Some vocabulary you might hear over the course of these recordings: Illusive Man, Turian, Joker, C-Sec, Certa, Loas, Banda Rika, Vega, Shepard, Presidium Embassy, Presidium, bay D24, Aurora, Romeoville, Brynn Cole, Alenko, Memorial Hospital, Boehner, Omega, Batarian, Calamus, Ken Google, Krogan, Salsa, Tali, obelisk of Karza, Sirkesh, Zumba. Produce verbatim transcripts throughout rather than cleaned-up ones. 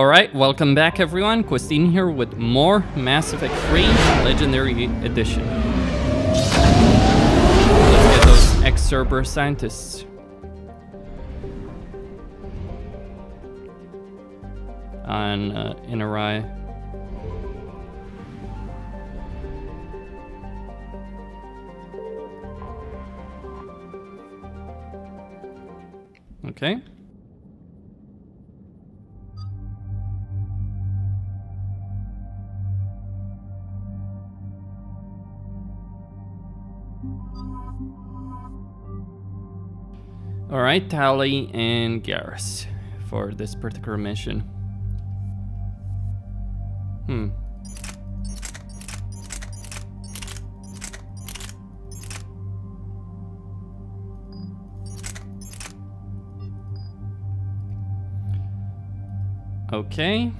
Alright, welcome back everyone, Questine here with more Mass Effect three Legendary Edition. Let's get those ex-Cerberus scientists. On uh, Inari. Okay. All right, Tali and Garrus for this particular mission. Hmm. Okay.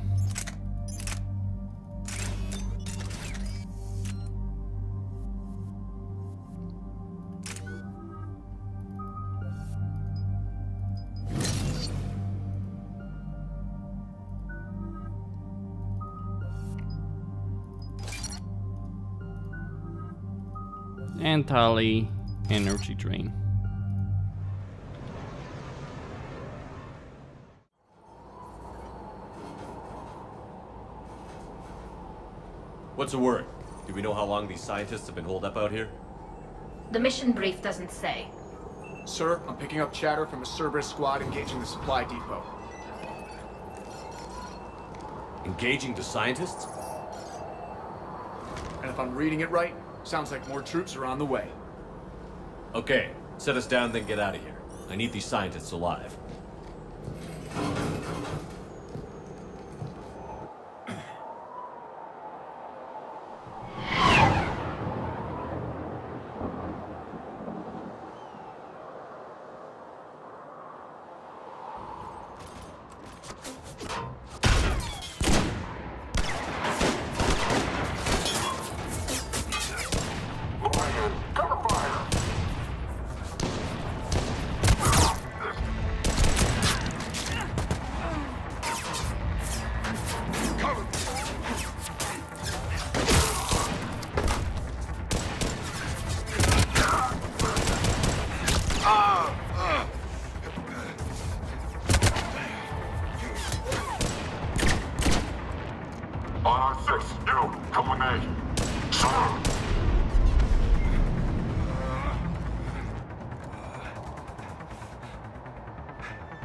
And Tali energy drain. What's the word? Do we know how long these scientists have been holed up out here? The mission brief doesn't say. Sir, I'm picking up chatter from a Cerberus squad engaging the supply depot. Engaging the scientists? And if I'm reading it right, sounds like more troops are on the way. Okay, set us down, then get out of here. I need these scientists alive.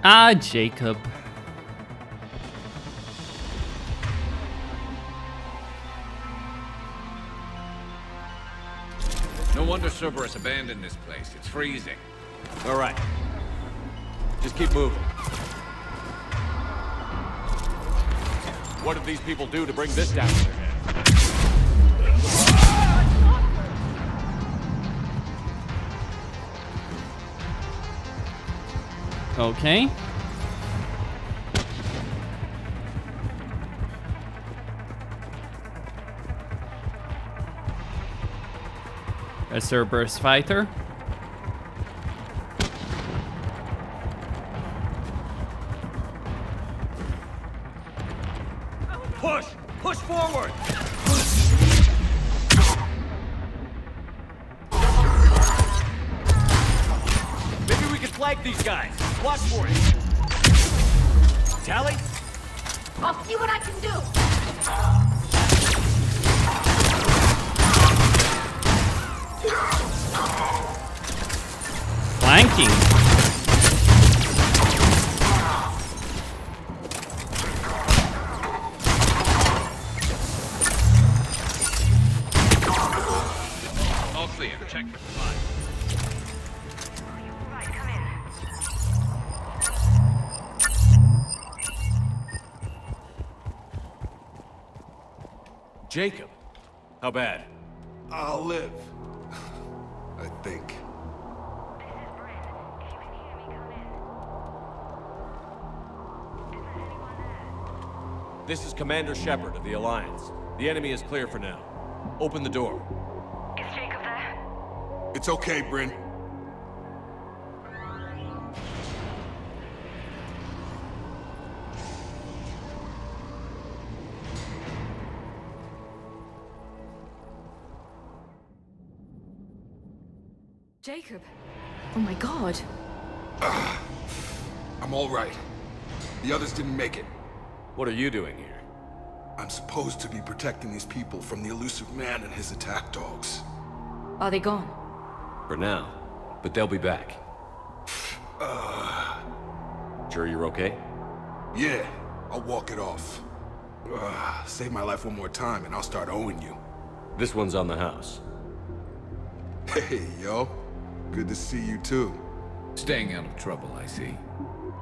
Ah, Jacob. No wonder Cerberus abandoned this place. It's freezing. All right. Just keep moving. What did these people do to bring this down to their head? Okay. A Cerberus fighter. Push! Push forward! Maybe we could flank these guys. Watch for it. Tali? I'll see what I can do. Flanking. All clear. Check for supply. Jacob, how bad? I'll live. I think. This is Brynn. You can hear me come in. Is there anyone there? This is Commander Shepard of the Alliance. The enemy is clear for now. Open the door. Is Jacob there? It's okay, Brynn. Jacob! Oh my god! Uh, I'm alright. The others didn't make it. What are you doing here? I'm supposed to be protecting these people from the Illusive Man and his attack dogs. Are they gone? For now. But they'll be back. Uh... Sure you're okay? Yeah. I'll walk it off. Uh, save my life one more time and I'll start owing you. This one's on the house. Hey, yo. Good to see you too. Staying out of trouble, I see.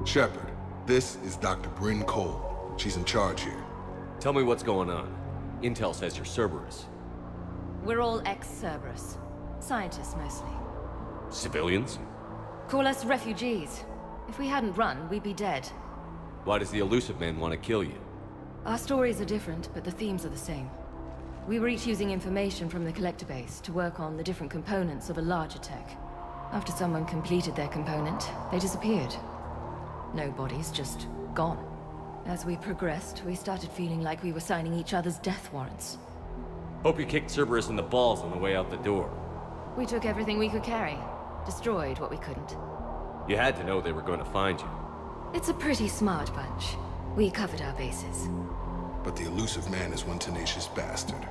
Shepard, this is Doctor Brynn Cole. She's in charge here. Tell me what's going on. Intel says you're Cerberus. We're all ex-Cerberus. Scientists, mostly. Civilians? Call us refugees. If we hadn't run, we'd be dead. Why does the Illusive Man want to kill you? Our stories are different, but the themes are the same. We were each using information from the Collector base to work on the different components of a larger tech. After someone completed their component, they disappeared. No bodies, just gone. As we progressed, we started feeling like we were signing each other's death warrants. Hope you kicked Cerberus in the balls on the way out the door. We took everything we could carry. Destroyed what we couldn't. You had to know they were going to find you. It's a pretty smart bunch. We covered our bases. But the Illusive Man is one tenacious bastard.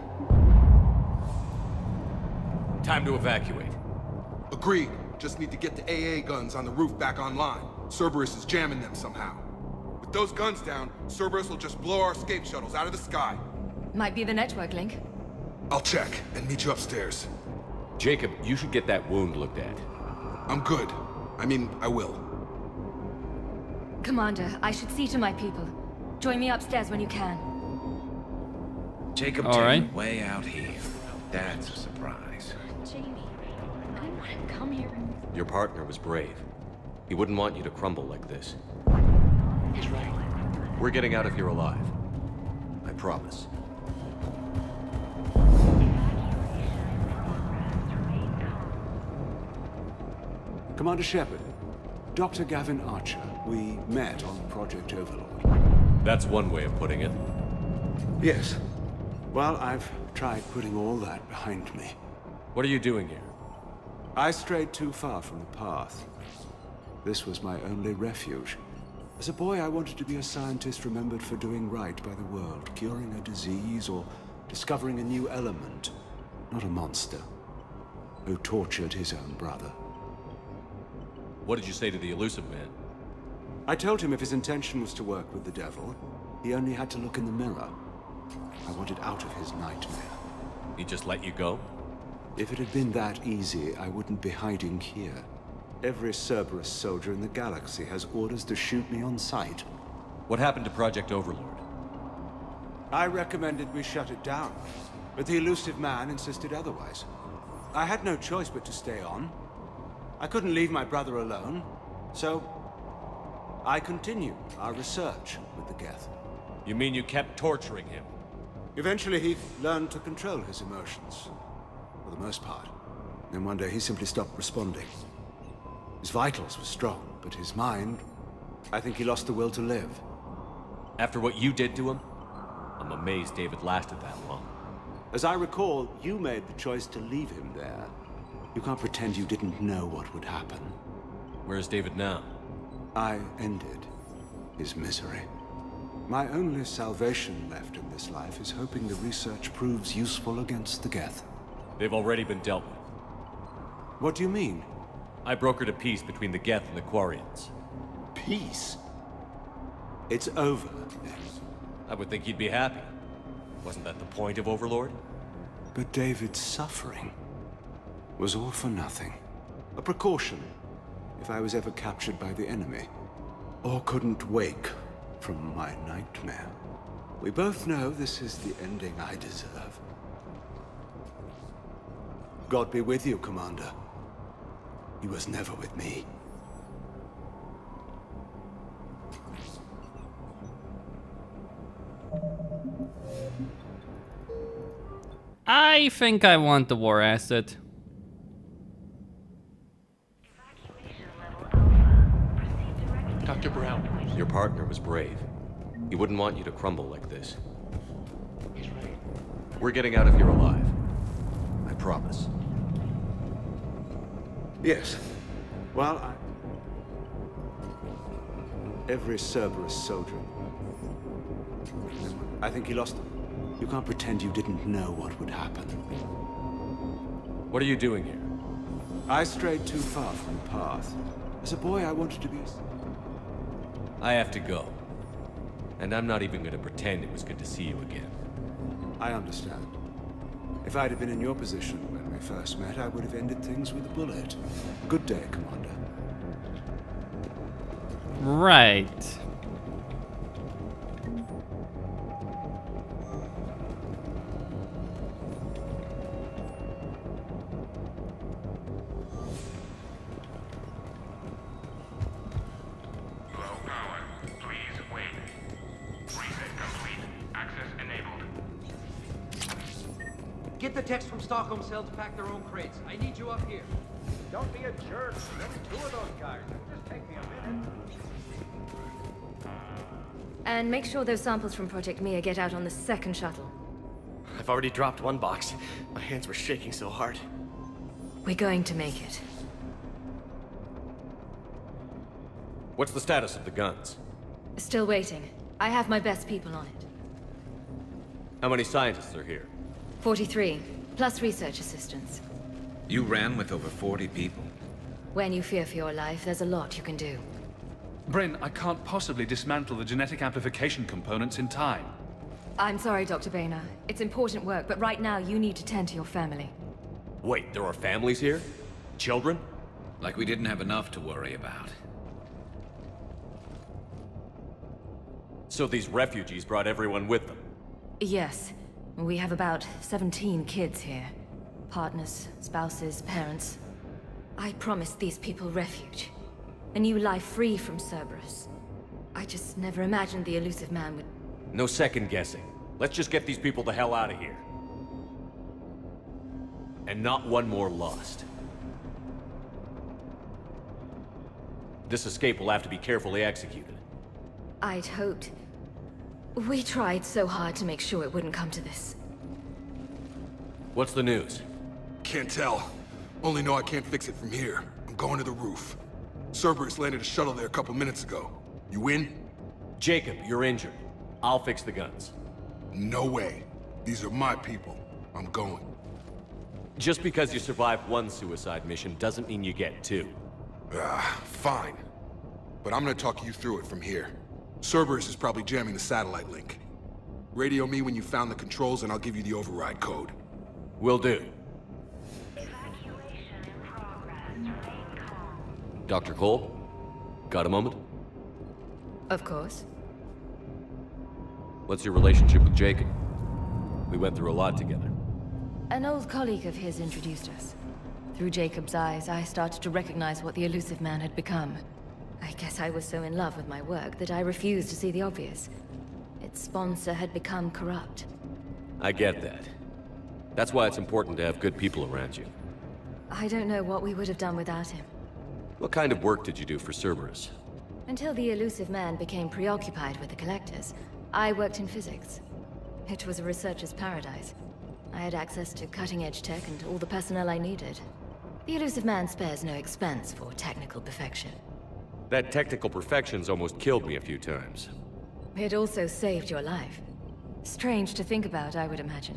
Time to evacuate. Agreed. Just need to get the A A guns on the roof back online. Cerberus is jamming them somehow. With those guns down, Cerberus will just blow our escape shuttles out of the sky. Might be the network link. I'll check and meet you upstairs. Jacob, you should get that wound looked at. I'm good. I mean, I will. Commander, I should see to my people. Join me upstairs when you can. Jacob, all right. Way out here. That's a surprise. Jamie, I didn't want to come here. Your partner was brave. He wouldn't want you to crumble like this. That's right. We're getting out of here alive. I promise. Commander Shepard, Doctor Gavin Archer. We met on Project Overlord. That's one way of putting it. Yes. Well, I've tried putting all that behind me. What are you doing here? I strayed too far from the path. This was my only refuge. As a boy, I wanted to be a scientist remembered for doing right by the world, curing a disease or discovering a new element, not a monster who tortured his own brother. What did you say to the Illusive Man? I told him if his intention was to work with the devil, he only had to look in the mirror. I wanted out of his nightmare. He just let you go? If it had been that easy, I wouldn't be hiding here. Every Cerberus soldier in the galaxy has orders to shoot me on sight. What happened to Project Overlord? I recommended we shut it down, but the Illusive Man insisted otherwise. I had no choice but to stay on. I couldn't leave my brother alone, so I continued our research with the Geth. You mean you kept torturing him? Eventually he learned to control his emotions, for the most part. Then one day he simply stopped responding. His vitals were strong, but his mind... I think he lost the will to live. After what you did to him? I'm amazed David lasted that long. As I recall, you made the choice to leave him there. You can't pretend you didn't know what would happen. Where is David now? I ended his misery. My only salvation left in this life is hoping the research proves useful against the Geth. They've already been dealt with. What do you mean? I brokered a peace between the Geth and the Quarians. Peace? It's over. I would think you'd be happy. Wasn't that the point of Overlord? But David's suffering was all for nothing. A precaution. If I was ever captured by the enemy, or couldn't wake from my nightmare. We both know this is the ending I deserve. God be with you, Commander. He was never with me. I think I want the war asset. Doctor Brown. Your partner was brave. He wouldn't want you to crumble like this. We're getting out of here alive. I promise. Yes. Well, I... Every Cerberus soldier. I think he lost them. You can't pretend you didn't know what would happen. What are you doing here? I strayed too far from the path. As a boy, I wanted to be a... I have to go. And I'm not even gonna pretend it was good to see you again. I understand. If I'd have been in your position when we first met, I would have ended things with a bullet. Good day, Commander. Right. Themselves pack their own crates. I need you up here. Don't be a jerk. There's two of those guys. It'll just take me a minute. And make sure those samples from Project Mia get out on the second shuttle. I've already dropped one box. My hands were shaking so hard. We're going to make it. What's the status of the guns? Still waiting. I have my best people on it. How many scientists are here? forty-three. Plus research assistance. You ran with over forty people. When you fear for your life, there's a lot you can do. Brynn, I can't possibly dismantle the genetic amplification components in time. I'm sorry, Doctor Boehner. It's important work, but right now you need to tend to your family. Wait, there are families here? Children? Like we didn't have enough to worry about. So these refugees brought everyone with them? Yes. We have about seventeen kids here. Partners, spouses, parents. I promised these people refuge. A new life free from Cerberus. I just never imagined the Illusive Man would... No second guessing. Let's just get these people the hell out of here. And not one more lost. This escape will have to be carefully executed. I'd hoped... We tried so hard to make sure it wouldn't come to this. What's the news? Can't tell. Only know I can't fix it from here. I'm going to the roof. Cerberus landed a shuttle there a couple minutes ago. You in? Jacob, you're injured. I'll fix the guns. No way. These are my people. I'm going. Just because you survived one suicide mission doesn't mean you get two. Ah, uh, fine. But I'm gonna talk you through it from here. Cerberus is probably jamming the satellite link. Radio me when you found the controls and I'll give you the override code. Will do. Evacuation in progress. Remain calm. Doctor Cole, got a moment? Of course. What's your relationship with Jacob? We went through a lot together. An old colleague of his introduced us. Through Jacob's eyes, I started to recognize what the Illusive Man had become. I guess I was so in love with my work that I refused to see the obvious. Its sponsor had become corrupt. I get that. That's why it's important to have good people around you. I don't know what we would have done without him. What kind of work did you do for Cerberus? Until the Illusive Man became preoccupied with the Collectors, I worked in physics. It was a researcher's paradise. I had access to cutting-edge tech and all the personnel I needed. The Illusive Man spares no expense for technical perfection. That technical perfection's almost killed me a few times. It also saved your life. Strange to think about, I would imagine.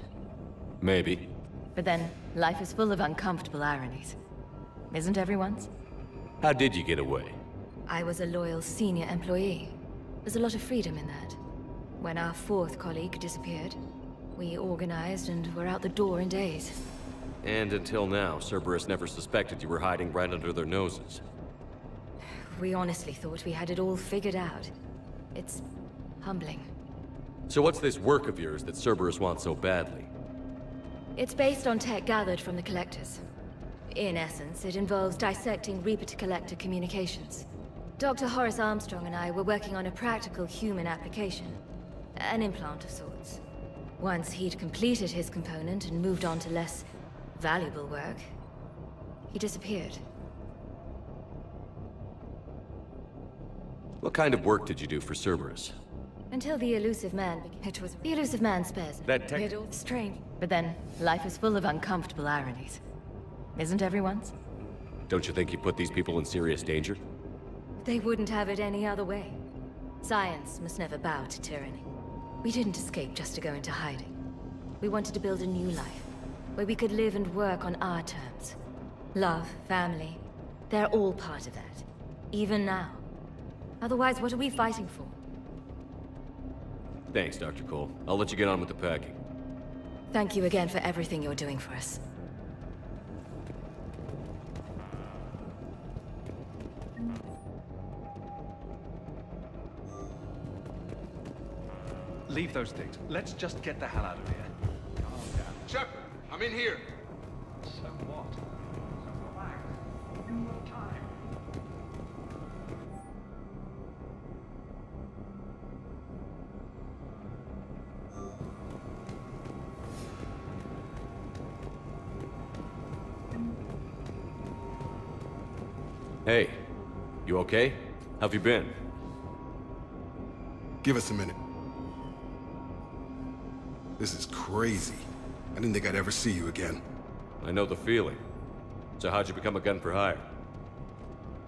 Maybe. But then, life is full of uncomfortable ironies. Isn't everyone's? How did you get away? I was a loyal senior employee. There's a lot of freedom in that. When our fourth colleague disappeared, we organized and were out the door in days. And until now, Cerberus never suspected you were hiding right under their noses. We honestly thought we had it all figured out. It's... humbling. So what's this work of yours that Cerberus wants so badly? It's based on tech gathered from the Collectors. In essence, it involves dissecting Reaper-to-Collector communications. Doctor Horace Armstrong and I were working on a practical human application. An implant of sorts. Once he'd completed his component and moved on to less... valuable work, he disappeared. What kind of work did you do for Cerberus? Until the Illusive Man became... It was... The Illusive Man spares... That tech... It all... Strange. But then, life is full of uncomfortable ironies. Isn't everyone's? Don't you think you put these people in serious danger? They wouldn't have it any other way. Science must never bow to tyranny. We didn't escape just to go into hiding. We wanted to build a new life, where we could live and work on our terms. Love, family, they're all part of that. Even now. Otherwise, what are we fighting for? Thanks, Doctor Cole. I'll let you get on with the packing. Thank you again for everything you're doing for us. Leave those things. Let's just get the hell out of here. Calm down. Shepard, I'm in here. So what? So relax. You have time. Hey, you okay? How've you been? Give us a minute. This is crazy. I didn't think I'd ever see you again. I know the feeling. So how'd you become a gun for hire?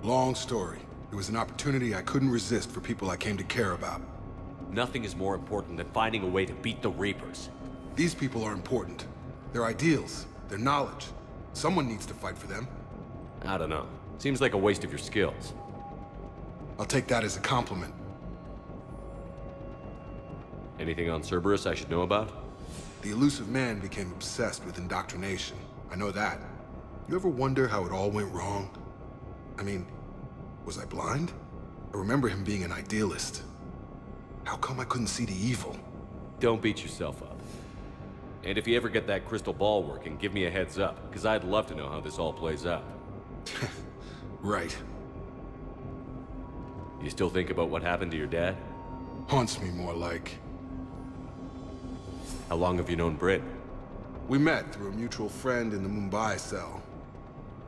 Long story. It was an opportunity I couldn't resist for people I came to care about. Nothing is more important than finding a way to beat the Reapers. These people are important. Their ideals, their knowledge. Someone needs to fight for them. I don't know. Seems like a waste of your skills. I'll take that as a compliment. Anything on Cerberus I should know about? The Illusive Man became obsessed with indoctrination. I know that. You ever wonder how it all went wrong? I mean, was I blind? I remember him being an idealist. How come I couldn't see the evil? Don't beat yourself up. And if you ever get that crystal ball working, give me a heads up, because I'd love to know how this all plays out. Right. You still think about what happened to your dad? Haunts me more like. How long have you known Brynn? We met through a mutual friend in the Mumbai cell.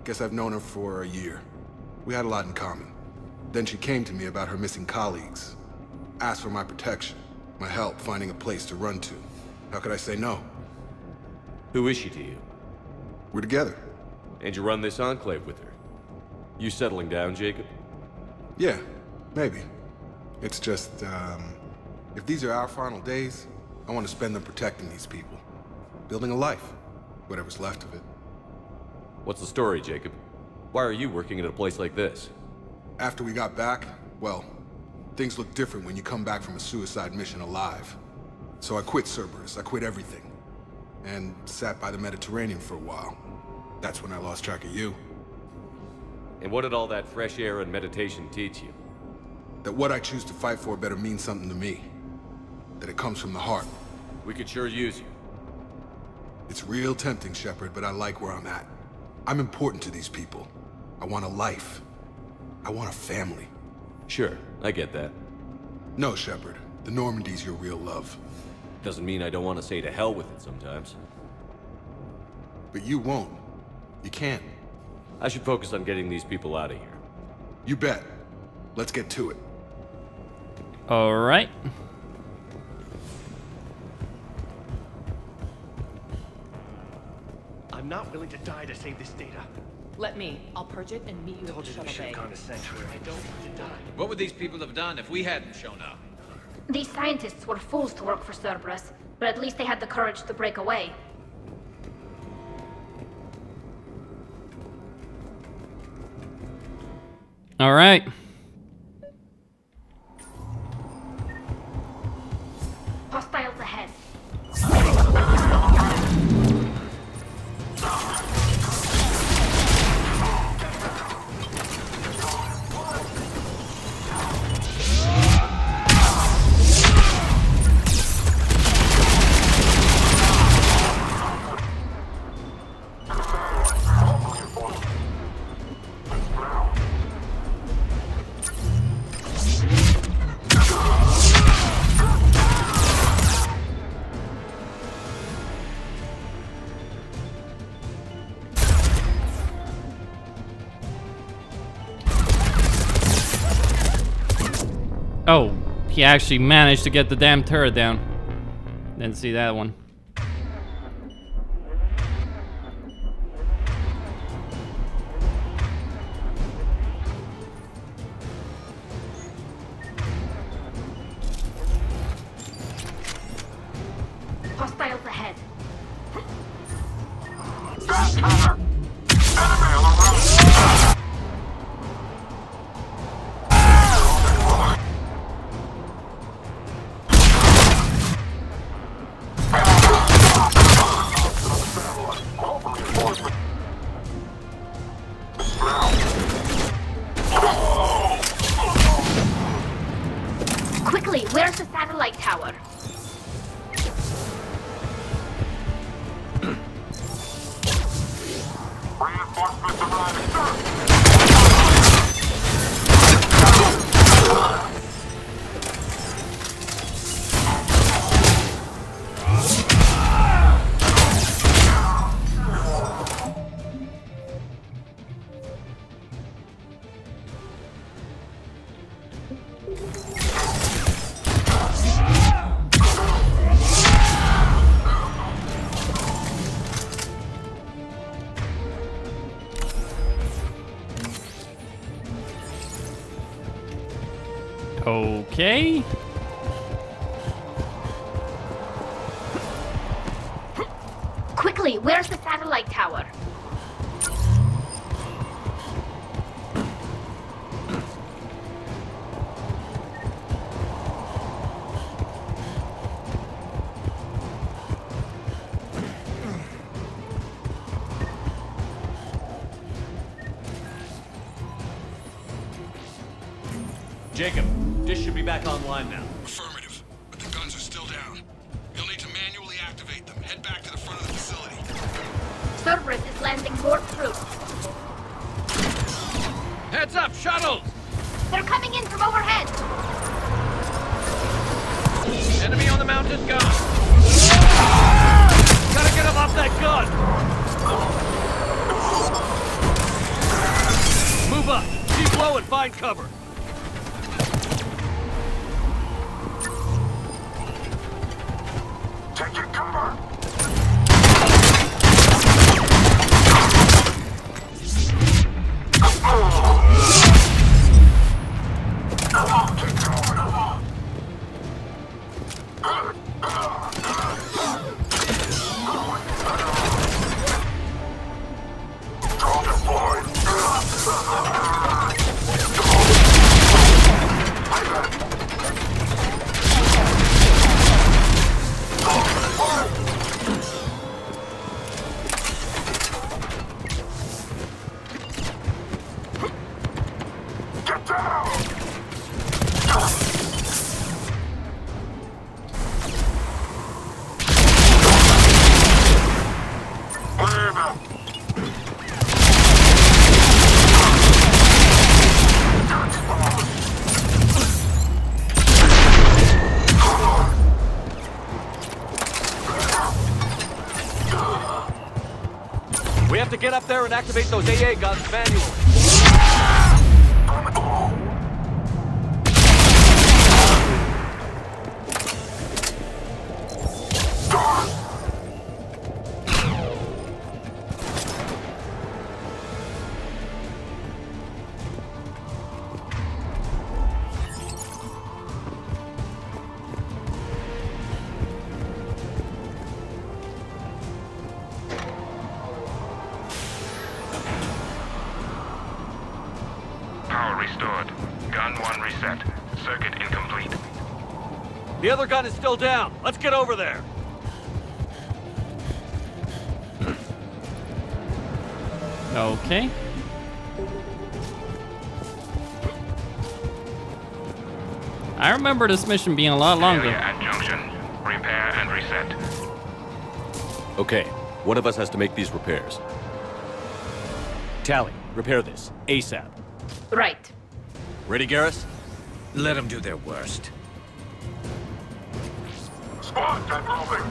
Guess I've known her for a year. We had a lot in common. Then she came to me about her missing colleagues. Asked for my protection, my help finding a place to run to. How could I say no? Who is she to you? We're together. And you run this enclave with her? You settling down, Jacob? Yeah, maybe. It's just, um... if these are our final days, I want to spend them protecting these people. Building a life. Whatever's left of it. What's the story, Jacob? Why are you working in a place like this? After we got back, well, things look different when you come back from a suicide mission alive. So I quit Cerberus, I quit everything. And sat by the Mediterranean for a while. That's when I lost track of you. And what did all that fresh air and meditation teach you? That what I choose to fight for better means something to me. That it comes from the heart. We could sure use you. It's real tempting, Shepard, but I like where I'm at. I'm important to these people. I want a life. I want a family. Sure, I get that. No, Shepard. The Normandy's your real love. Doesn't mean I don't want to say to hell with it sometimes. But you won't. You can't. I should focus on getting these people out of here. You bet. Let's get to it. All right. I'm not willing to die to save this data. Let me. I'll purge it and meet you at the shuttle bay. I don't want to die. What would these people have done if we hadn't shown up? These scientists were fools to work for Cerberus, but at least they had the courage to break away. All right. Hostiles ahead. Oh, he actually managed to get the damn turret down. Didn't see that one. Hostiles ahead. That's better. Enemy on the road. Okay. Quickly, where's the satellite tower? Jacob. This should be back online now. Affirmative, but the guns are still down. You'll need to manually activate them. Head back to the front of the facility. Cerberus is landing more troops. Heads up, shuttles! They're coming in from overhead! Enemy on the mountain gun! Gotta get him off that gun! Move up! Keep low and find cover! Get up there and activate those A A guns manually. The other gun is still down. Let's get over there. Okay. I remember this mission being a lot longer. At junction. Repair and reset. Okay. One of us has to make these repairs. Tali, repair this. ASAP. Right. Ready, Garrus? Let them do their worst. Squad, get moving!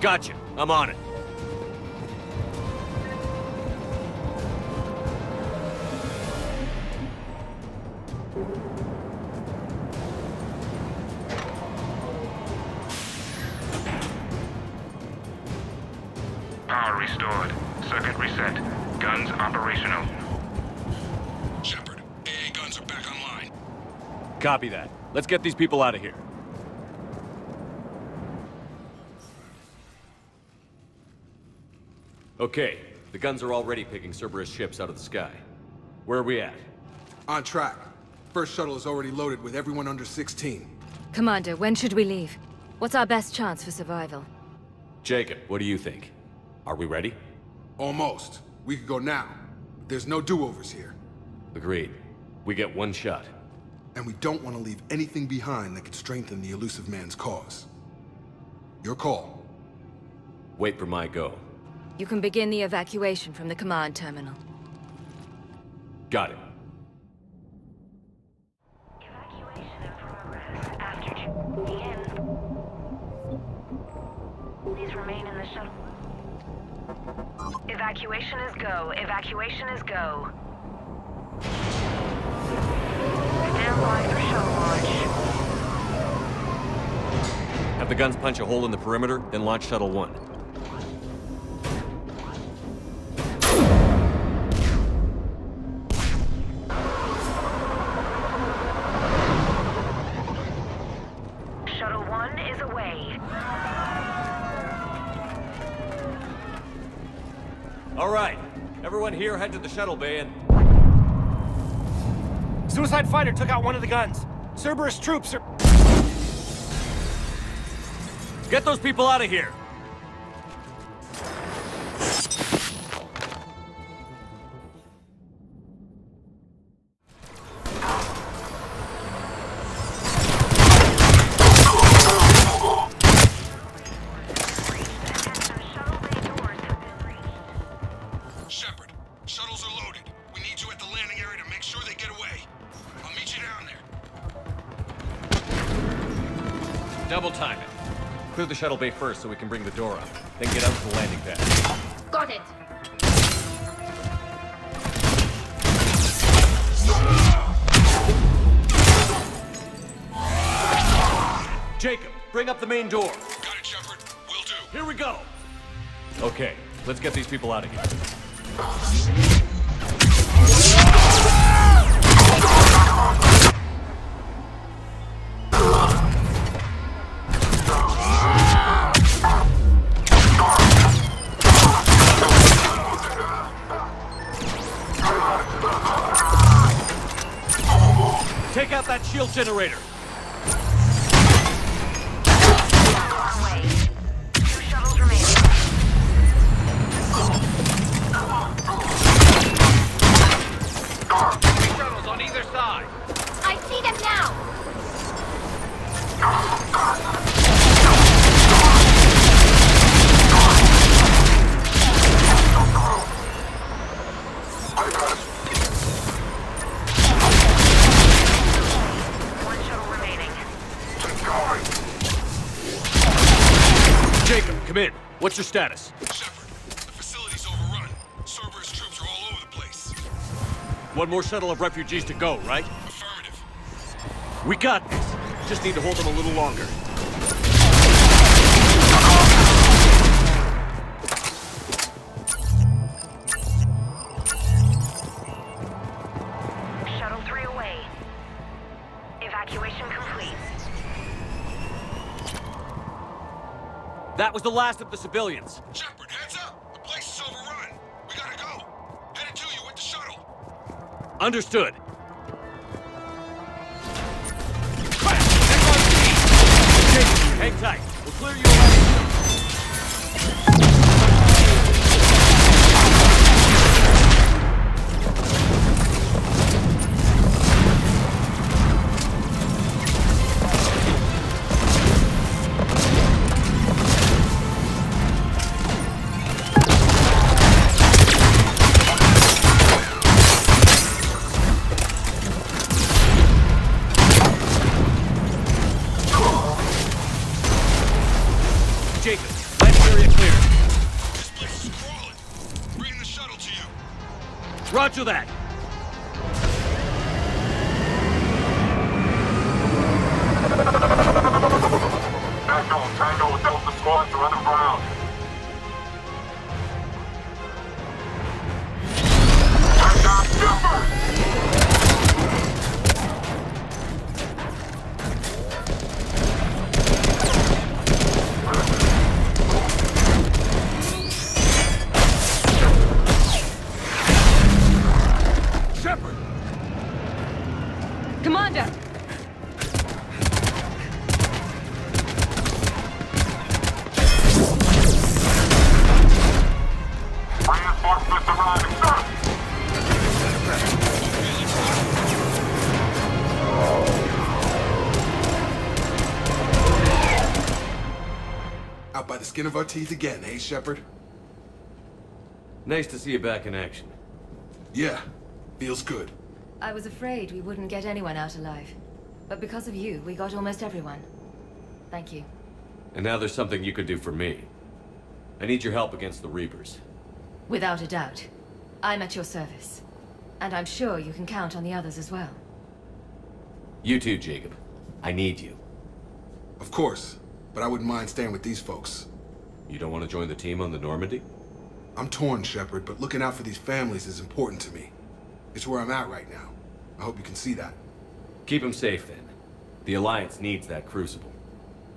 Gotcha. I'm on it. Power restored. Circuit reset. Guns operational. Shepard, A A guns are back online. Copy that. Let's get these people out of here. Okay, the guns are already picking Cerberus ships out of the sky. Where are we at? On track. First shuttle is already loaded with everyone under sixteen. Commander, when should we leave? What's our best chance for survival? Jacob, what do you think? Are we ready? Almost. We could go now. There's no do-overs here. Agreed. We get one shot. And we don't want to leave anything behind that could strengthen the Illusive Man's cause. Your call. Wait for my go. You can begin the evacuation from the command terminal. Got it. Evacuation in progress after the end. Please remain in the shuttle. Evacuation is go. Evacuation is go. Stand by for shuttle launch. Have the guns punch a hole in the perimeter, then launch shuttle one. Here, head to the shuttle bay and... Suicide fighter took out one of the guns. Cerberus troops are... Get those people out of here! The shuttle bay first so we can bring the door up, then get out to the landing pad. Got it! Jacob, bring up the main door. Got it, Shepard. Will do. Here we go! Okay, let's get these people out of here. Shield generator. What's your status? Shepard, the facility's overrun. Cerberus troops are all over the place. One more shuttle of refugees to go, right? Affirmative. We got this. Just need to hold them a little longer. Shuttle three away. Evacuation complete. That was the last of the civilians. Shepard, heads up! The place is overrun. We gotta go. Headed to you with the shuttle. Understood. Crash! Jason, hang tight. We'll clear you Roger that. Echo, Tango, Delta Squad, surrender ground. Take down Shepard! Shepard! Commander! Out by the skin of our teeth again, eh, Shepard? Nice to see you back in action. Yeah, feels good. I was afraid we wouldn't get anyone out alive. But because of you, we got almost everyone. Thank you. And now there's something you could do for me. I need your help against the Reapers. Without a doubt. I'm at your service. And I'm sure you can count on the others as well. You too, Jacob. I need you. Of course. But I wouldn't mind staying with these folks. You don't want to join the team on the Normandy? I'm torn, Shepard, but looking out for these families is important to me. It's where I'm at right now. I hope you can see that. Keep them safe, then. The Alliance needs that Crucible.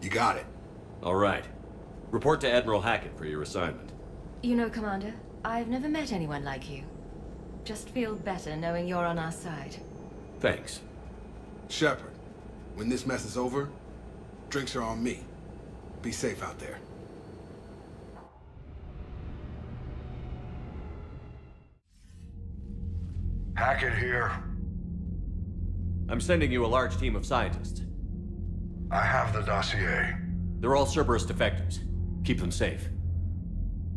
You got it. All right. Report to Admiral Hackett for your assignment. You know, Commander, I've never met anyone like you. Just feel better knowing you're on our side. Thanks. Shepard, when this mess is over, drinks are on me. Be safe out there. Hackett here. I'm sending you a large team of scientists. I have the dossier. They're all Cerberus defectors. Keep them safe.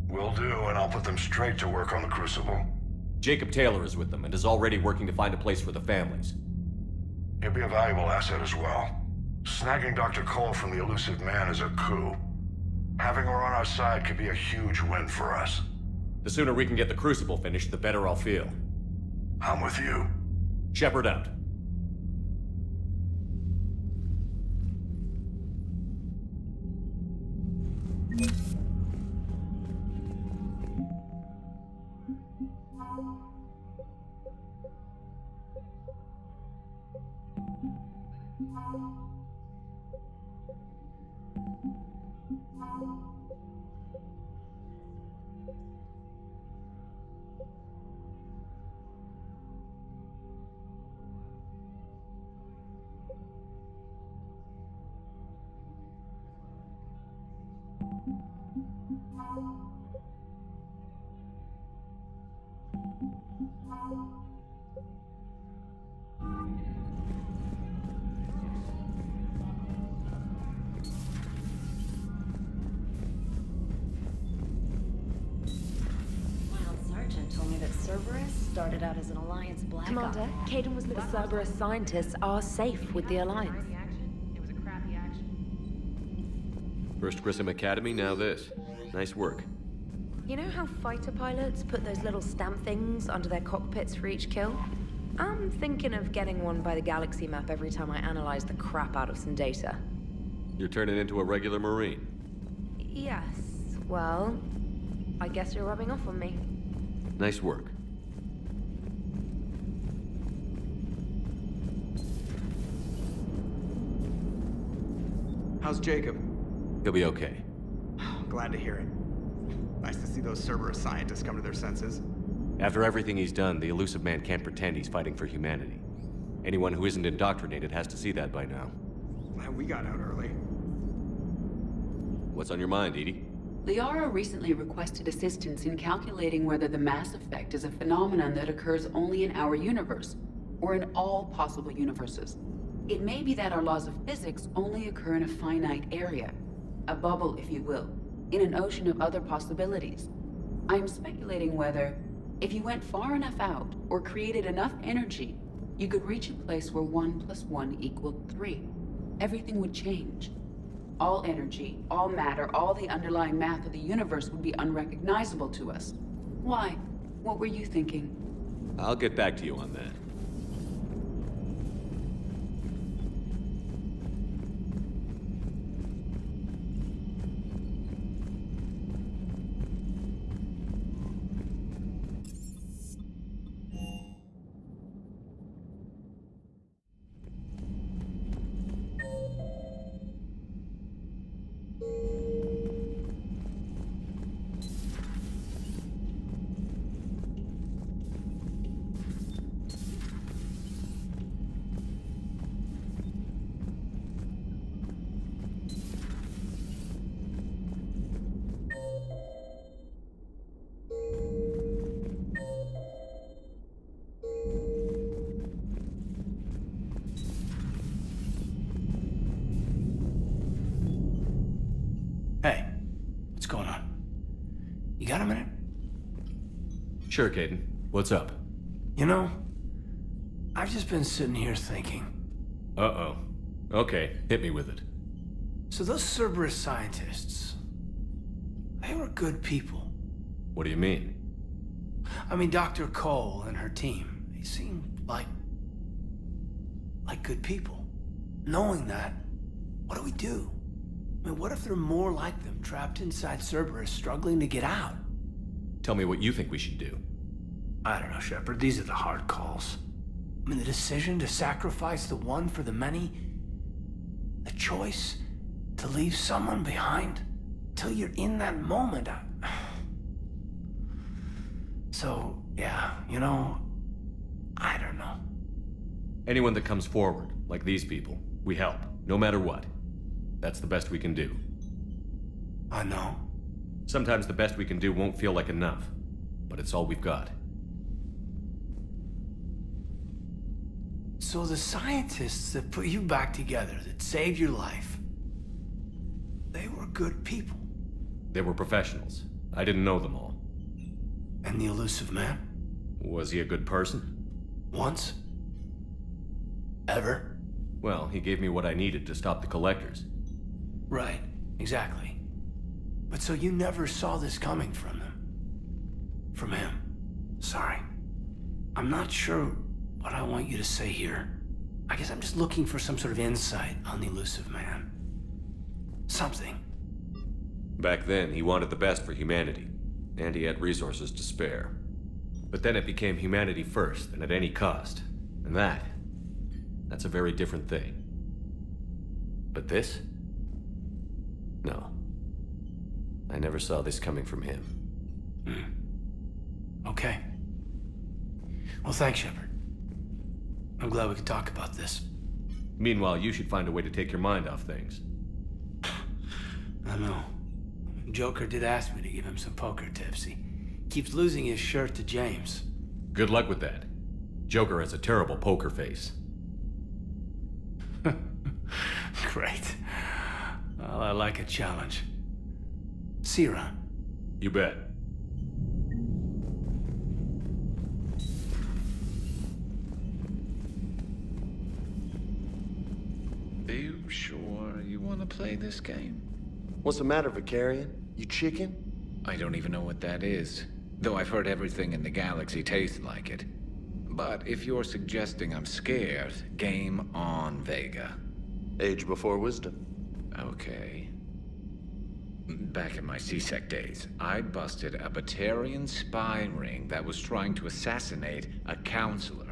Will do, and I'll put them straight to work on the Crucible. Jacob Taylor is with them and is already working to find a place for the families. He'll be a valuable asset as well. Snagging Doctor Cole from the Illusive Man is a coup. Having her on our side could be a huge win for us. The sooner we can get the Crucible finished, the better I'll feel. I'm with you. Shepard out. Started out as an Alliance black. Commander, Caden was the Cerberus scientists are safe with the Alliance. It was a crappy action. First Grissom Academy, now this. Nice work. You know how fighter pilots put those little stamp things under their cockpits for each kill? I'm thinking of getting one by the galaxy map every time I analyze the crap out of some data. You're turning into a regular Marine. Yes. Well, I guess you're rubbing off on me. Nice work. How's Jacob? He'll be okay. Glad to hear it. Nice to see those Cerberus scientists come to their senses. After everything he's done, the Illusive Man can't pretend he's fighting for humanity. Anyone who isn't indoctrinated has to see that by now. Glad we got out early. What's on your mind, Edie? Liara recently requested assistance in calculating whether the Mass Effect is a phenomenon that occurs only in our universe, or in all possible universes. It may be that our laws of physics only occur in a finite area, a bubble, if you will, in an ocean of other possibilities. I'm speculating whether, if you went far enough out or created enough energy, you could reach a place where one plus one equaled three. Everything would change. All energy, all matter, all the underlying math of the universe would be unrecognizable to us. Why? What were you thinking? I'll get back to you on that. Sure, Caden. What's up? You know, I've just been sitting here thinking. Uh-oh. Okay, hit me with it. So those Cerberus scientists, they were good people. What do you mean? I mean, Doctor Cole and her team, they seemed like... like good people. Knowing that, what do we do? I mean, what if there are more like them trapped inside Cerberus struggling to get out? Tell me what you think we should do. I don't know, Shepard. These are the hard calls. I mean, the decision to sacrifice the one for the many, the choice to leave someone behind till you're in that moment. I... So, yeah, you know, I don't know. Anyone that comes forward, like these people, we help, no matter what. That's the best we can do. I know. Sometimes the best we can do won't feel like enough, but it's all we've got. So the scientists that put you back together, that saved your life, they were good people. They were professionals. I didn't know them all. And the Illusive Man? Was he a good person? Once? Ever? Well, he gave me what I needed to stop the Collectors. Right, exactly. But so you never saw this coming from them? From him? Sorry. I'm not sure what I want you to say here. I guess I'm just looking for some sort of insight on the Illusive Man. Something. Back then, he wanted the best for humanity, and he had resources to spare. But then it became humanity first, and at any cost. And that, that's a very different thing. But this? No. I never saw this coming from him. Mm. Okay. Well, thanks, Shepard. I'm glad we could talk about this. Meanwhile, you should find a way to take your mind off things. I know. Joker did ask me to give him some poker tips. He keeps losing his shirt to James. Good luck with that. Joker has a terrible poker face. Great. Well, I like a challenge. See you around. You bet. Are you sure you want to play this game? What's the matter, Vakarian? You chicken? I don't even know what that is, though I've heard everything in the galaxy tastes like it. But if you're suggesting I'm scared, game on, Vega. Age before wisdom. Okay. Back in my C-Sec days, I busted a Batarian spy ring that was trying to assassinate a counselor.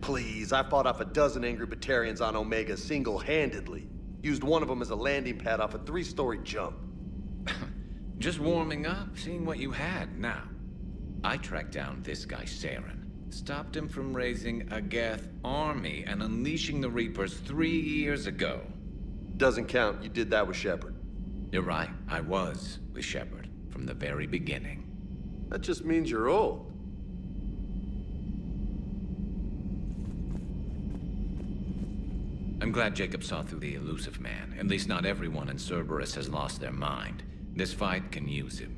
Please, I fought off a dozen angry Batarians on Omega single-handedly. Used one of them as a landing pad off a three-story jump. Just warming up, seeing what you had now. I tracked down this guy, Saren. Stopped him from raising a Geth army and unleashing the Reapers three years ago. Doesn't count. You did that with Shepard. You're right. I was with Shepard from the very beginning. That just means you're old. I'm glad Jacob saw through the Illusive Man. At least not everyone in Cerberus has lost their mind. This fight can use him.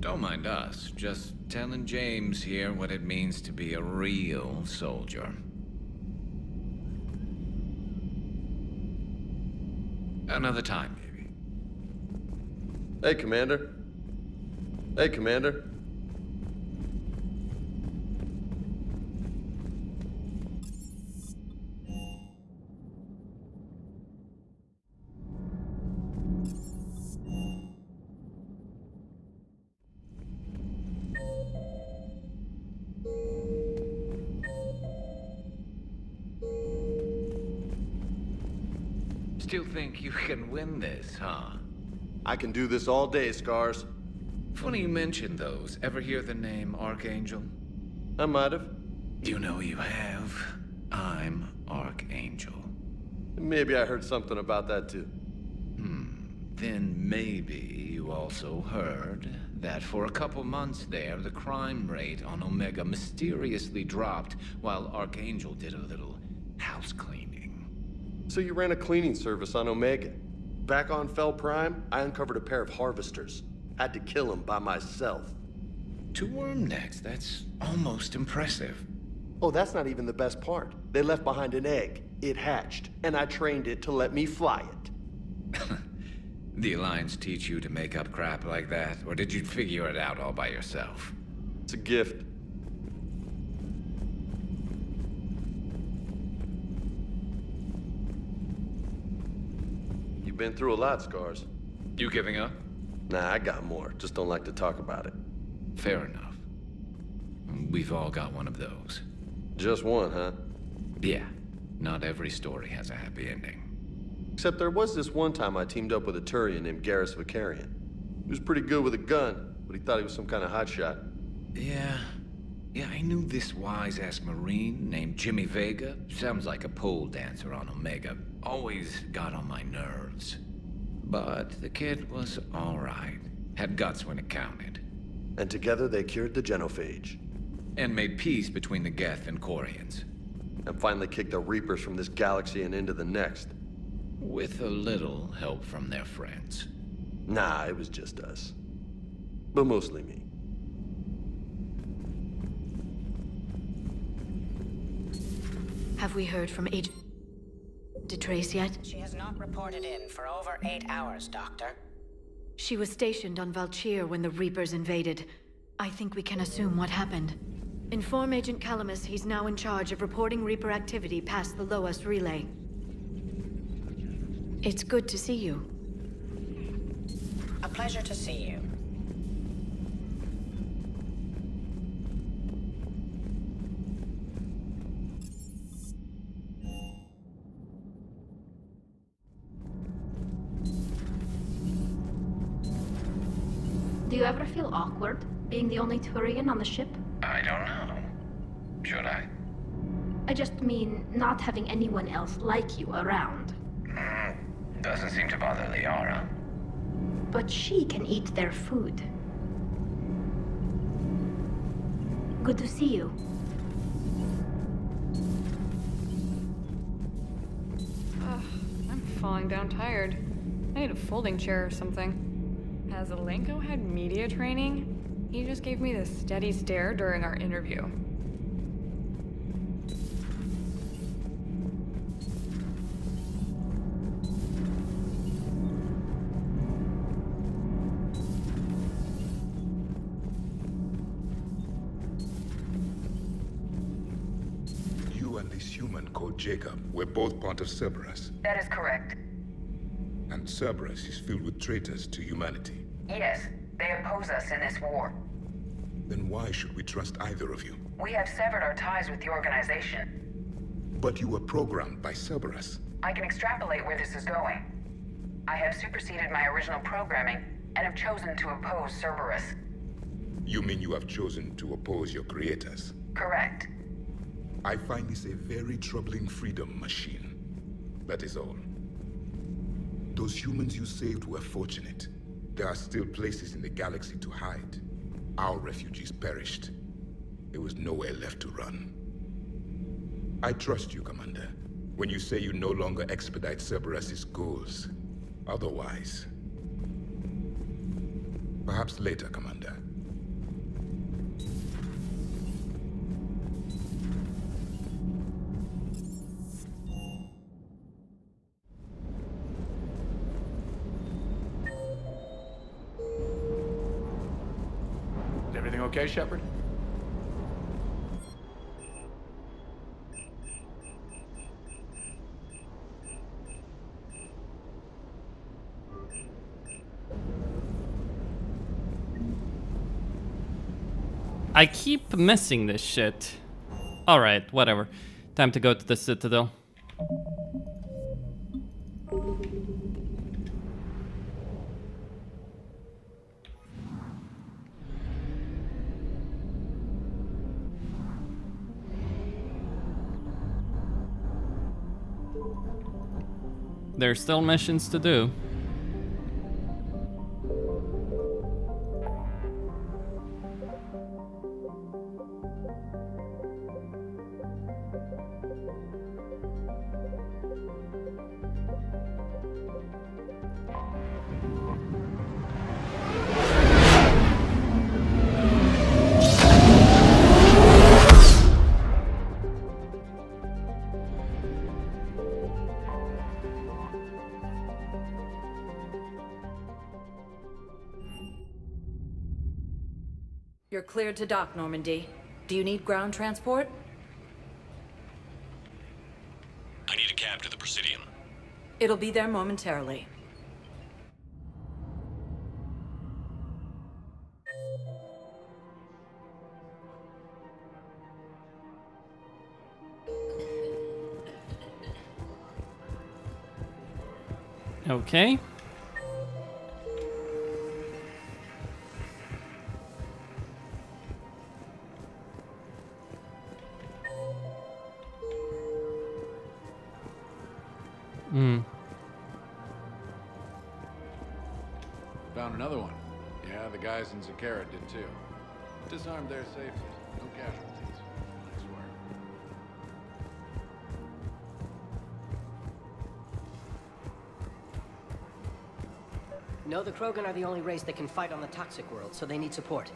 Don't mind us. Just telling James here what it means to be a real soldier. Another time, maybe. Hey, Commander. Hey, Commander. Still think you can win this, huh? I can do this all day, Scars. Funny you mention those. Ever hear the name Archangel? I might have. You know you have. I'm Archangel. Maybe I heard something about that too. Hmm. Then maybe you also heard that for a couple months there, the crime rate on Omega mysteriously dropped while Archangel did a little house cleaning. So you ran a cleaning service on Omega. Back on Fel Prime, I uncovered a pair of harvesters. Had to kill him by myself. Two worm necks, that's almost impressive. Oh, that's not even the best part. They left behind an egg. It hatched, and I trained it to let me fly it. The Alliance teach you to make up crap like that, or did you figure it out all by yourself? It's a gift. You've been through a lot, Scars. You giving up? Nah, I got more. Just don't like to talk about it. Fair enough. We've all got one of those. Just one, huh? Yeah. Not every story has a happy ending. Except there was this one time I teamed up with a Turian named Garrus Vakarian. He was pretty good with a gun, but he thought he was some kind of hotshot. Yeah. Yeah, I knew this wise-ass Marine named Jimmy Vega. Sounds like a pole dancer on Omega. Always got on my nerves. But the kid was all right. Had guts when it counted. And together they cured the genophage. And made peace between the Geth and Quarians. And finally kicked the Reapers from this galaxy and into the next. With a little help from their friends. Nah, it was just us. But mostly me. Have we heard from Agent... Trace yet? She has not reported in for over eight hours, Doctor. She was stationed on Valchir when the Reapers invaded. I think we can assume what happened. Inform Agent Calamus he's now in charge of reporting Reaper activity past the Loas relay. It's good to see you. A pleasure to see you. Do you ever feel awkward, being the only Turian on the ship? I don't know. Should I? I just mean, not having anyone else like you around. Mm, doesn't seem to bother Liara. But she can eat their food. Good to see you. Ugh, I'm falling down tired. I need a folding chair or something. Has Alenko had media training? He just gave me this steady stare during our interview. You and this human called Jacob were both part of Cerberus. That is correct. And Cerberus is filled with traitors to humanity. Yes, they oppose us in this war. Then why should we trust either of you? We have severed our ties with the organization. But you were programmed by Cerberus. I can extrapolate where this is going. I have superseded my original programming and have chosen to oppose Cerberus. You mean you have chosen to oppose your creators? Correct. I find this a very troubling freedom machine. That is all. Those humans you saved were fortunate. There are still places in the galaxy to hide. Our refugees perished. There was nowhere left to run. I trust you, Commander, when you say you no longer expedite Cerberus's goals. Otherwise... Perhaps later, Commander. You okay, Shepard? I keep missing this shit. Alright, whatever. Time to go to the Citadel. There's still missions to do. Cleared to dock, Normandy. Do you need ground transport? I need a cab to the Presidium. It'll be there momentarily. Okay. Jacarat did too. Disarmed their safely. No casualties. Nice work. No, the Krogan are the only race that can fight on the toxic world, so they need support.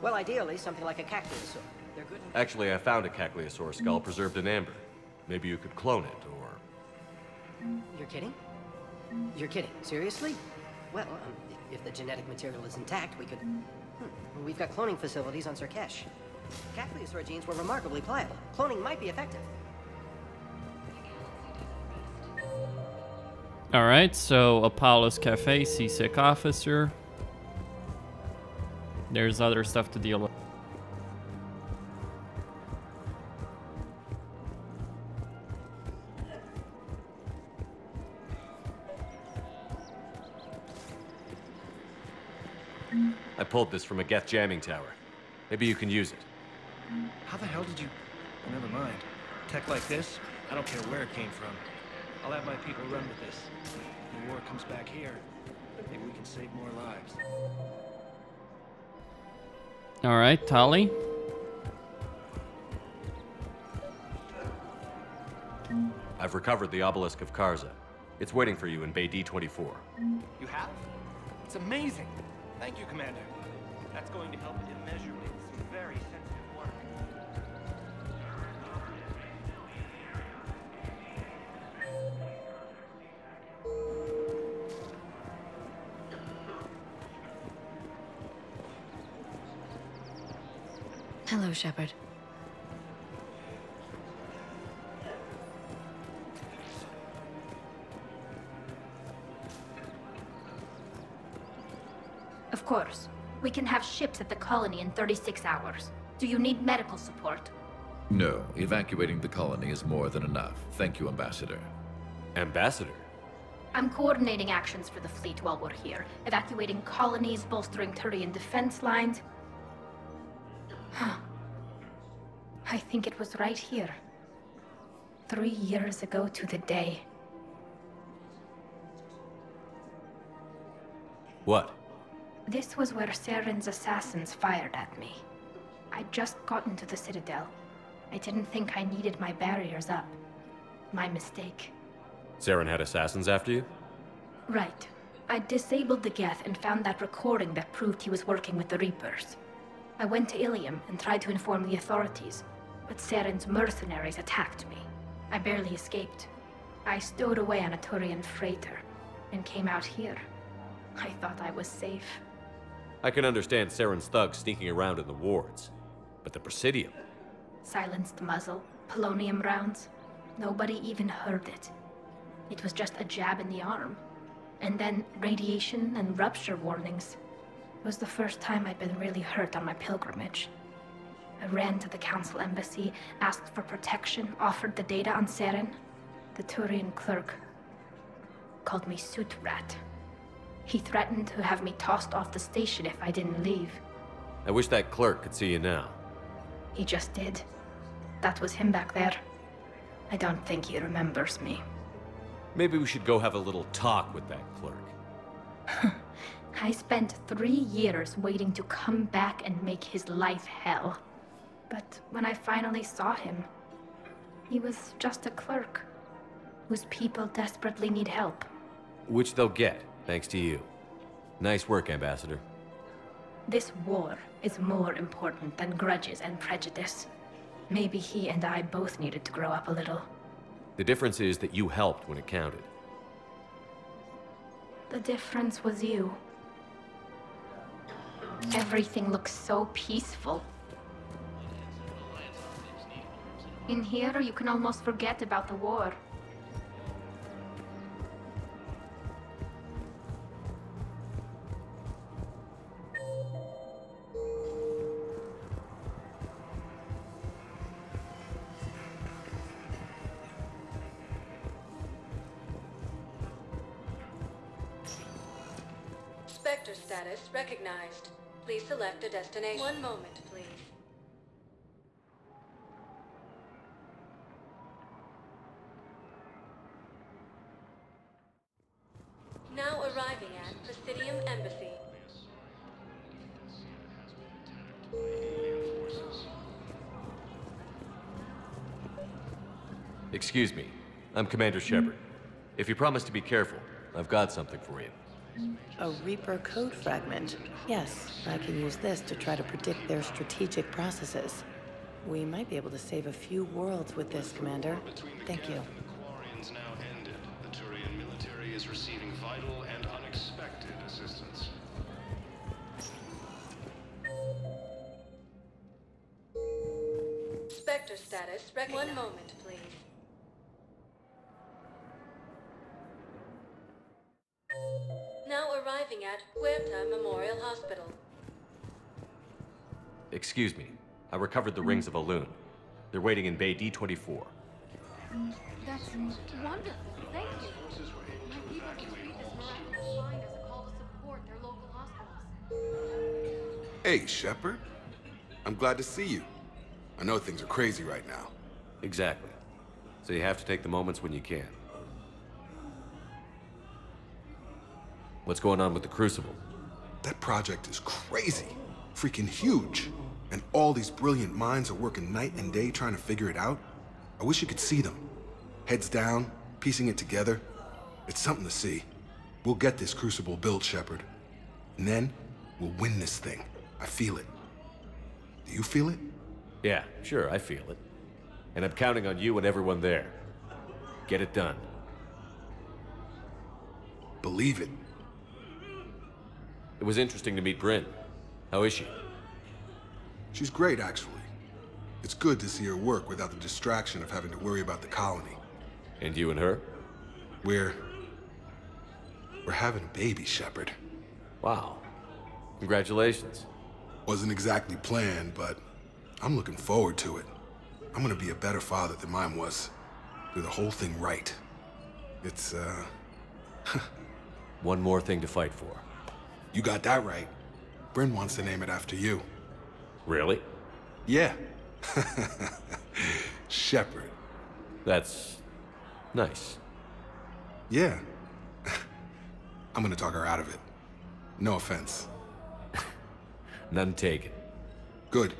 Well, ideally, something like a cactiosaur. They're good. Actually, I found a cactiosaur skull preserved in amber. Maybe you could clone it, or... You're kidding? You're kidding? Seriously? Well, um... if the genetic material is intact, we could... Hmm. We've got cloning facilities on Sirkesh. Cactiosaur genes were remarkably pliable. Cloning might be effective. Alright, so Apollo's Cafe, C-Sec Officer. There's other stuff to deal with. I pulled this from a Geth jamming tower. Maybe you can use it. How the hell did you... Never mind. Tech like this, I don't care where it came from. I'll have my people run with this. If the war comes back here, maybe we can save more lives. Alright, Tali. I've recovered the obelisk of Karza. It's waiting for you in bay D twenty-four. You have? It's amazing! Thank you, Commander. That's going to help immeasurably with some very sensitive work. Hello, Shepard. Of course. We can have ships at the colony in thirty-six hours. Do you need medical support? No. Evacuating the colony is more than enough. Thank you, Ambassador. Ambassador? I'm coordinating actions for the fleet while we're here. Evacuating colonies, bolstering Turian defense lines. Huh. I think it was right here. Three years ago to the day. What? This was where Saren's assassins fired at me. I'd just gotten to the Citadel. I didn't think I needed my barriers up. My mistake. Saren had assassins after you? Right. I disabled the Geth and found that recording that proved he was working with the Reapers. I went to Ilium and tried to inform the authorities, but Saren's mercenaries attacked me. I barely escaped. I stowed away on a Turian freighter and came out here. I thought I was safe. I can understand Saren's thugs sneaking around in the wards, but the Presidium... Silenced muzzle, polonium rounds. Nobody even heard it. It was just a jab in the arm. And then radiation and rupture warnings. It was the first time I'd been really hurt on my pilgrimage. I ran to the Council Embassy, asked for protection, offered the data on Saren. The Turian clerk called me Soot Rat. He threatened to have me tossed off the station if I didn't leave. I wish that clerk could see you now. He just did. That was him back there. I don't think he remembers me. Maybe we should go have a little talk with that clerk. I spent three years waiting to come back and make his life hell. But when I finally saw him, he was just a clerk whose people desperately need help. Which they'll get, thanks to you. Nice work, Ambassador. This war is more important than grudges and prejudice. Maybe he and I both needed to grow up a little. The difference is that you helped when it counted. The difference was you. Everything looks so peaceful. In here, you can almost forget about the war. Status recognized. Please select a destination. One moment, please. Now arriving at Presidium Embassy. Excuse me. I'm Commander Shepard. If you promise to be careful, I've got something for you. A Reaper code fragment. Yes, I can use this to try to predict their strategic processes. We might be able to save a few worlds with this, Commander. Thank you. The Geth and the Quarians now ended. The Turian military is receiving vital and unexpected assistance. Spectre status recognized. One moment, please. Now arriving at Huerta Memorial Hospital. Excuse me. I recovered the rings of a loon. They're waiting in bay D twenty-four. That's wonderful. Thank you. My people can treat this miraculous find as a call to support their local hospitals. Hey, Shepard. I'm glad to see you. I know things are crazy right now. Exactly. So you have to take the moments when you can. What's going on with the Crucible? That project is crazy. Freaking huge. And all these brilliant minds are working night and day trying to figure it out. I wish you could see them. Heads down, piecing it together. It's something to see. We'll get this Crucible built, Shepard. And then, we'll win this thing. I feel it. Do you feel it? Yeah, sure, I feel it. And I'm counting on you and everyone there. Get it done. Believe it. It was interesting to meet Brynn. How is she? She's great, actually. It's good to see her work without the distraction of having to worry about the colony. And you and her? We're... We're having a baby, Shepard. Wow. Congratulations. Wasn't exactly planned, but I'm looking forward to it. I'm gonna be a better father than mine was. Do the whole thing right. It's, uh... One more thing to fight for. You got that right. Brynn wants to name it after you. Really? Yeah. Shepard. That's... nice. Yeah. I'm gonna talk her out of it. No offense. None taken. Good.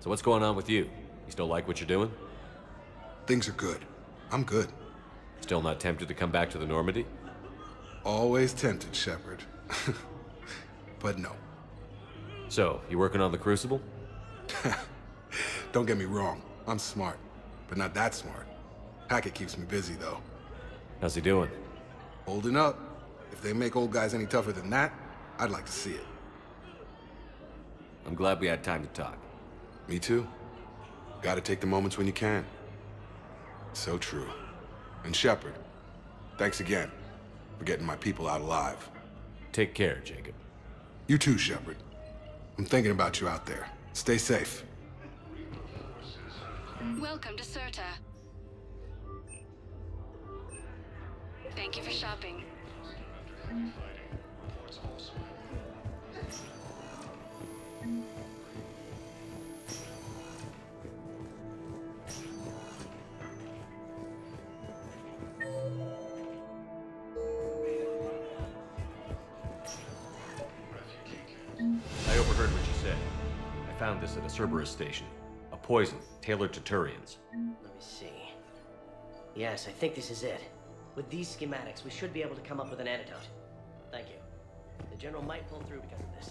So what's going on with you? You still like what you're doing? Things are good. I'm good. Still not tempted to come back to the Normandy? Always tempted, Shepard. But no. So, you working on the Crucible? Don't get me wrong. I'm smart, but not that smart. Hackett keeps me busy, though. How's he doing? Holding up. If they make old guys any tougher than that, I'd like to see it. I'm glad we had time to talk. Me too. Gotta take the moments when you can. So true. And Shepard, thanks again for getting my people out alive. Take care, Jacob. You too, Shepard. I'm thinking about you out there. Stay safe. Welcome to Certa. Thank you for shopping. I overheard what you said. I found this at a Cerberus station. A poison tailored to Turians. Let me see. Yes, I think this is it. With these schematics, we should be able to come up with an antidote. Thank you. The general might pull through because of this.